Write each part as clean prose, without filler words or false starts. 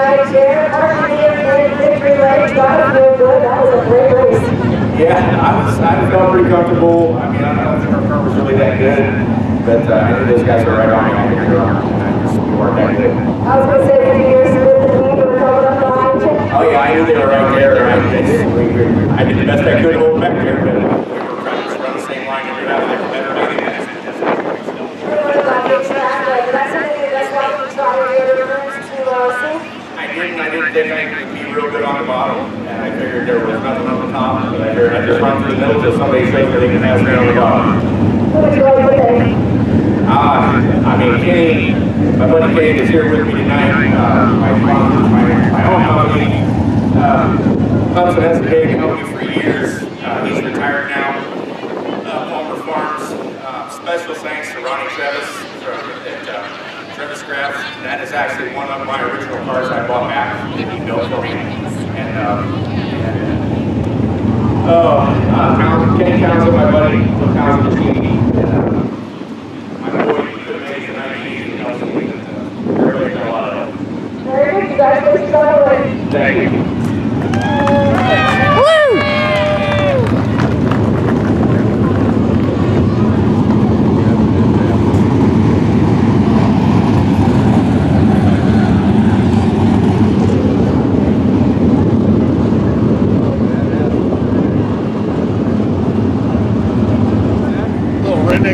right there. That was a great race. Yeah, I felt pretty comfortable. I mean, I don't think our firm was really that good, but those guys are right on me. I was going to say, did you hear some good things that were coming up behind you? Oh yeah, I knew they were right there. I did the best I could holding back there, but we were trying to run the same line and get out of there better than we did. I didn't be real good on the bottom, and I figured there was nothing on the top, but I figured I'd just run through the middle until somebody says that they can have me on the bottom. What was your buddy Kenny? I mean, Kenny, my buddy Kenny is here with me tonight. My own buddy, Clemson has been helping me for years. He's retired now. Palmer Farms. Special thanks to Ronnie Travis and that is actually one of my original cars I bought back that he built for me. And Ken Townsend, my buddy, Phil Townsend, my boy, the amazing 19, and also really a lot of help. Very good, you guys are excited. Thank you.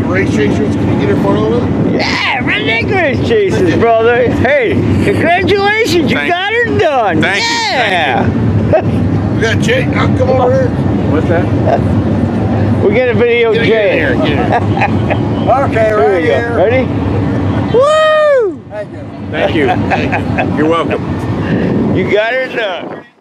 Race chasers, can you get her for a little bit? Yeah, redneck race chasers, brother. Hey, congratulations, you got her done. Thank you. Thank you. We got Jay, I'll come over here. What's that? We're gonna video Jay. Get in here. Okay, right here. Ready? Woo! Thank you. Thank you. You're welcome. You got her done.